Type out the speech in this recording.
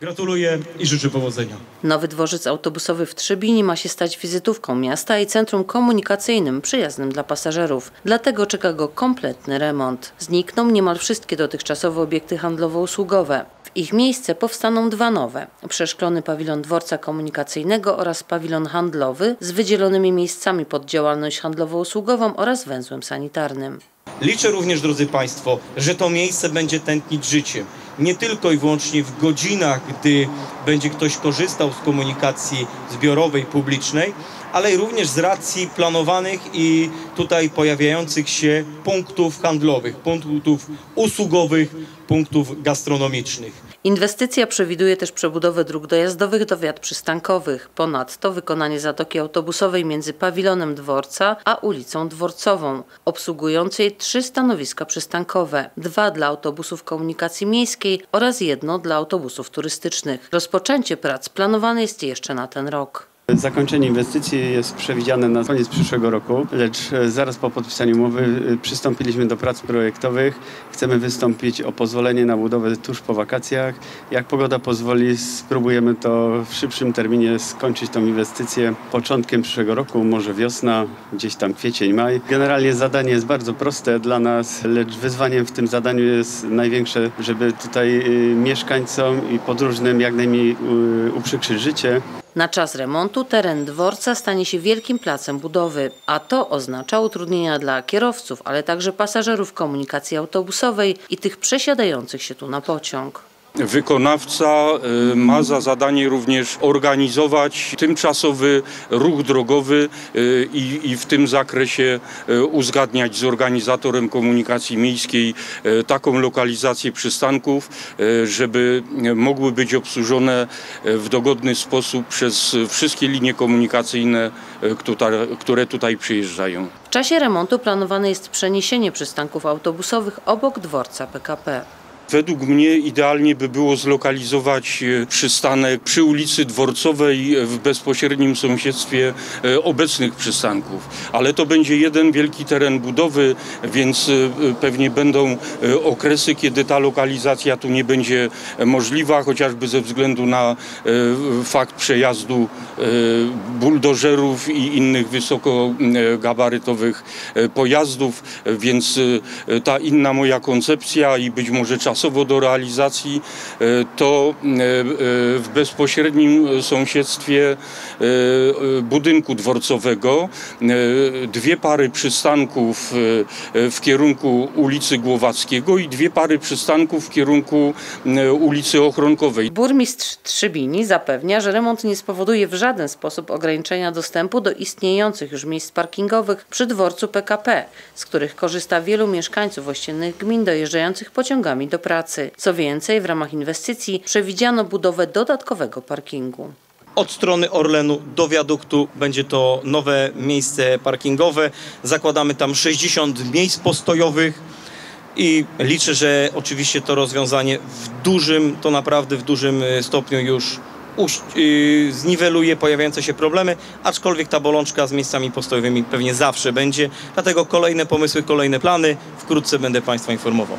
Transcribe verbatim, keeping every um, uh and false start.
Gratuluję i życzę powodzenia. Nowy dworzec autobusowy w Trzebini ma się stać wizytówką miasta i centrum komunikacyjnym przyjaznym dla pasażerów. Dlatego czeka go kompletny remont. Znikną niemal wszystkie dotychczasowe obiekty handlowo-usługowe. W ich miejsce powstaną dwa nowe. Przeszklony pawilon dworca komunikacyjnego oraz pawilon handlowy z wydzielonymi miejscami pod działalność handlowo-usługową oraz węzłem sanitarnym. Liczę również, drodzy Państwo, że to miejsce będzie tętnić życiem. Nie tylko i wyłącznie w godzinach, gdy będzie ktoś korzystał z komunikacji zbiorowej, publicznej, ale również z racji planowanych i tutaj pojawiających się punktów handlowych, punktów usługowych, punktów gastronomicznych. Inwestycja przewiduje też przebudowę dróg dojazdowych do wiat przystankowych. Ponadto wykonanie zatoki autobusowej między pawilonem dworca a ulicą Dworcową, obsługującej trzy stanowiska przystankowe, dwa dla autobusów komunikacji miejskiej oraz jedno dla autobusów turystycznych. Rozpoczęcie prac planowane jest jeszcze na ten rok. Zakończenie inwestycji jest przewidziane na koniec przyszłego roku, lecz zaraz po podpisaniu umowy przystąpiliśmy do prac projektowych. Chcemy wystąpić o pozwolenie na budowę tuż po wakacjach. Jak pogoda pozwoli, spróbujemy to w szybszym terminie skończyć tą inwestycję początkiem przyszłego roku, może wiosna, gdzieś tam kwiecień, maj. Generalnie zadanie jest bardzo proste dla nas, lecz wyzwaniem w tym zadaniu jest największe, żeby tutaj mieszkańcom i podróżnym jak najmniej uprzykrzyć życie. Na czas remontu teren dworca stanie się wielkim placem budowy, a to oznacza utrudnienia dla kierowców, ale także pasażerów komunikacji autobusowej i tych przesiadających się tu na pociąg. Wykonawca ma za zadanie również organizować tymczasowy ruch drogowy i w tym zakresie uzgadniać z organizatorem komunikacji miejskiej taką lokalizację przystanków, żeby mogły być obsłużone w dogodny sposób przez wszystkie linie komunikacyjne, które tutaj przyjeżdżają. W czasie remontu planowane jest przeniesienie przystanków autobusowych obok dworca P K P. Według mnie idealnie by było zlokalizować przystanek przy ulicy Dworcowej w bezpośrednim sąsiedztwie obecnych przystanków. Ale to będzie jeden wielki teren budowy, więc pewnie będą okresy, kiedy ta lokalizacja tu nie będzie możliwa, chociażby ze względu na fakt przejazdu buldożerów i innych wysokogabarytowych pojazdów, więc ta inna moja koncepcja i być może czas do realizacji, to w bezpośrednim sąsiedztwie budynku dworcowego dwie pary przystanków w kierunku ulicy Głowackiego i dwie pary przystanków w kierunku ulicy Ochronkowej. Burmistrz Trzebini zapewnia, że remont nie spowoduje w żaden sposób ograniczenia dostępu do istniejących już miejsc parkingowych przy dworcu P K P, z których korzysta wielu mieszkańców ościennych gmin dojeżdżających pociągami do pracy. Co więcej, w ramach inwestycji przewidziano budowę dodatkowego parkingu. Od strony Orlenu do wiaduktu będzie to nowe miejsce parkingowe. Zakładamy tam sześćdziesiąt miejsc postojowych i liczę, że oczywiście to rozwiązanie w dużym, to naprawdę w dużym stopniu już zniweluje pojawiające się problemy, aczkolwiek ta bolączka z miejscami postojowymi pewnie zawsze będzie. Dlatego kolejne pomysły, kolejne plany. Wkrótce będę Państwa informował.